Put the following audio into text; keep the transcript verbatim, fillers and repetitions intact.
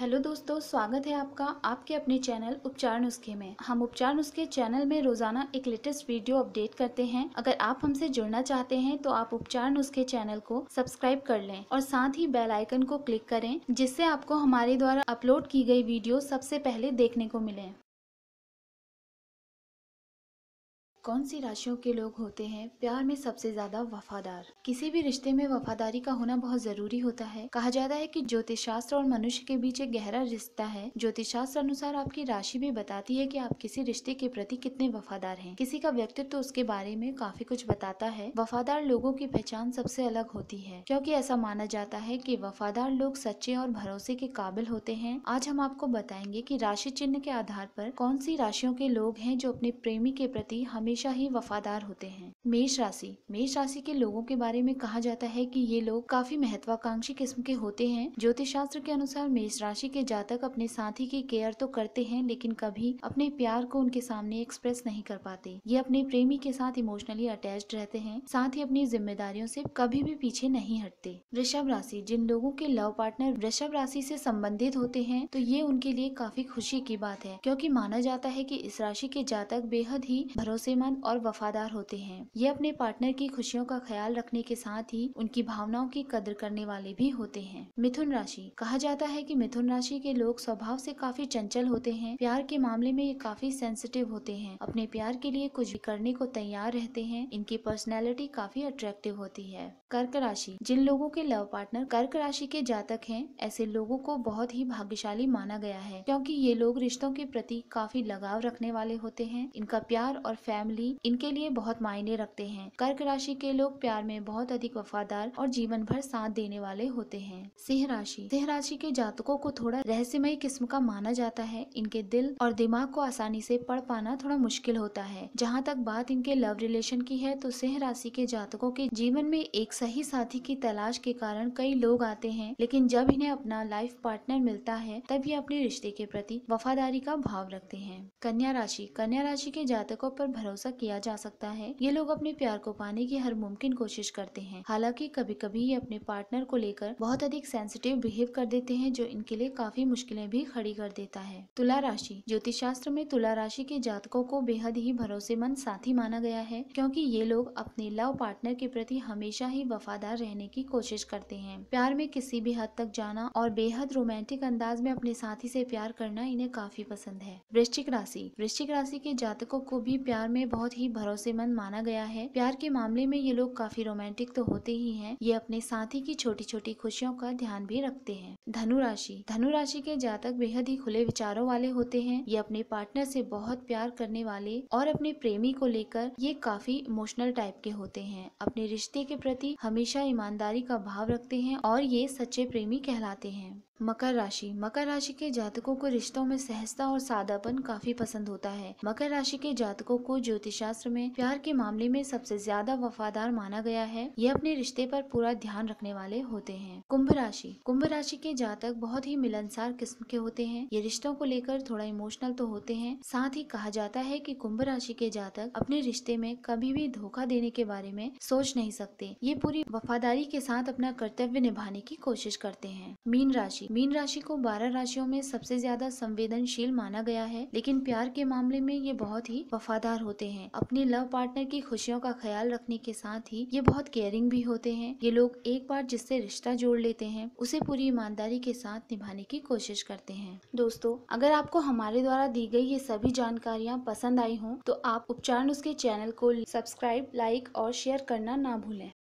Hello दोस्तों, स्वागत है आपका आपके अपने चैनल उपचार नुस्खे में। हम उपचार नुस्खे चैनल में रोजाना एक लेटेस्ट वीडियो अपडेट करते हैं। अगर आप हमसे जुड़ना चाहते हैं तो आप उपचार नुस्खे चैनल को सब्सक्राइब कर लें और साथ ही बेल आइकन को क्लिक करें, जिससे आपको हमारे द्वारा अपलोड की गई वीडियो सबसे पहले देखने को मिले। कौन सी राशियों के लोग होते हैं प्यार में सबसे ज्यादा वफादार? किसी भी रिश्ते में वफादारी का होना बहुत जरूरी होता है। कहा जाता है कि ज्योतिष शास्त्र और मनुष्य के बीच एक गहरा रिश्ता है। ज्योतिष शास्त्र अनुसार आपकी राशि भी बताती है कि आप किसी रिश्ते के प्रति कितने वफादार हैं। किसी का व्यक्तित्व तो उसके बारे में काफी कुछ बताता है। वफादार लोगों की पहचान सबसे अलग होती है, क्योंकि ऐसा माना जाता है कि वफादार लोग सच्चे और भरोसे के काबिल होते हैं। आज हम आपको बताएंगे कि राशि चिन्ह के आधार पर कौन सी राशियों के लोग हैं जो अपने प्रेमी के प्रति हमें हमेशा ही वफादार होते हैं। मेष राशि। मेष राशि के लोगों के बारे में कहा जाता है कि ये लोग काफी महत्वाकांक्षी किस्म के होते हैं। ज्योतिष शास्त्र के अनुसार मेष राशि के जातक अपने साथी की केयर तो करते हैं, लेकिन कभी अपने प्यार को उनके सामने एक्सप्रेस नहीं कर पाते। ये अपने प्रेमी के साथ इमोशनली अटैच्ड रहते हैं, साथ ही अपनी जिम्मेदारियों से कभी भी पीछे नहीं हटते। वृषभ राशि। जिन लोगों के लव पार्टनर वृषभ राशि से संबंधित होते हैं तो ये उनके लिए काफी खुशी की बात है, क्योंकि माना जाता है कि इस राशि के जातक बेहद ही भरोसेमंद और वफादार होते हैं। ये अपने पार्टनर की खुशियों का ख्याल रखने के साथ ही उनकी भावनाओं की कदर करने वाले भी होते हैं। मिथुन राशि। कहा जाता है कि मिथुन राशि के लोग स्वभाव से काफी चंचल होते हैं। प्यार के मामले में ये काफी सेंसिटिव होते हैं, अपने प्यार के लिए कुछ भी करने को तैयार रहते हैं। इनकी पर्सनैलिटी काफी अट्रैक्टिव होती है। कर्क राशि। जिन लोगों के लव पार्टनर कर्क राशि के जातक हैं, ऐसे लोगों को बहुत ही भाग्यशाली माना गया है, क्योंकि ये लोग रिश्तों के प्रति काफी लगाव रखने वाले होते हैं। इनका प्यार और फैमिली इनके लिए बहुत मायने रखते हैं। कर्क राशि के लोग प्यार में बहुत अधिक वफादार और जीवन भर साथ देने वाले होते हैं। सिंह राशि। सिंह राशि के जातकों को थोड़ा रहस्यमय किस्म का माना जाता है। इनके दिल और दिमाग को आसानी से पढ़ पाना थोड़ा मुश्किल होता है। जहाँ तक बात इनके लव रिलेशन की है तो सिंह राशि के जातकों के जीवन में एक सही साथी की तलाश के कारण कई लोग आते हैं, लेकिन जब इन्हें अपना लाइफ पार्टनर मिलता है तब ये अपने रिश्ते के प्रति वफादारी का भाव रखते हैं। कन्या राशि। कन्या राशि के जातकों पर भरोसा किया जा सकता है। ये लोग अपने प्यार को पाने की हर मुमकिन कोशिश करते हैं। हालांकि कभी कभी ये अपने पार्टनर को लेकर बहुत अधिक सेंसिटिव बिहेव कर देते हैं, जो इनके लिए काफी मुश्किलें भी खड़ी कर देता है। तुला राशि। ज्योतिष शास्त्र में तुला राशि के जातकों को बेहद ही भरोसेमंद साथी माना गया है, क्योंकि ये लोग अपने लव पार्टनर के प्रति हमेशा ही वफादार रहने की कोशिश करते हैं। प्यार में किसी भी हद तक जाना और बेहद रोमांटिक अंदाज में अपने साथी से प्यार करना इन्हें काफी पसंद है। वृश्चिक राशि। वृश्चिक राशि के जातकों को भी प्यार में बहुत ही भरोसेमंद माना गया है। प्यार के मामले में ये लोग काफी रोमांटिक तो होते ही हैं। ये अपने साथी की छोटी छोटी खुशियों का ध्यान भी रखते हैं। धनु राशि। धनु राशि के जातक बेहद ही खुले विचारों वाले होते हैं। ये अपने पार्टनर से बहुत प्यार करने वाले और अपने प्रेमी को लेकर ये काफी इमोशनल टाइप के होते हैं। अपने रिश्ते के प्रति हमेशा ईमानदारी का भाव रखते हैं और ये सच्चे प्रेमी कहलाते हैं। मकर राशि। मकर राशि के जातकों को रिश्तों में सहजता और सादापन काफी पसंद होता है। मकर राशि के जातकों को ज्योतिष शास्त्र में प्यार के मामले में सबसे ज्यादा वफादार माना गया है। ये अपने रिश्ते पर पूरा ध्यान रखने वाले होते हैं। कुंभ राशि। कुंभ राशि के जातक बहुत ही मिलनसार किस्म के होते हैं। ये रिश्तों को लेकर थोड़ा इमोशनल तो होते हैं। साथ ही कहा जाता है कि कुंभ राशि के जातक अपने रिश्ते में कभी भी धोखा देने के बारे में सोच नहीं सकते। ये पूरी वफादारी के साथ अपना कर्तव्य निभाने की कोशिश करते हैं। मीन राशि। मीन राशि को बारह राशियों में सबसे ज्यादा संवेदनशील माना गया है, लेकिन प्यार के मामले में ये बहुत ही वफादार होते हैं। अपने लव पार्टनर की खुशियों का ख्याल रखने के साथ ही ये बहुत केयरिंग भी होते हैं। ये लोग एक बार जिससे रिश्ता जोड़ लेते हैं उसे पूरी ईमानदारी के साथ निभाने की कोशिश करते हैं। दोस्तों, अगर आपको हमारे द्वारा दी गई ये सभी जानकारियाँ पसंद आई हों तो आप उपचार नुस्खे चैनल को सब्सक्राइब, लाइक और शेयर करना ना भूलें।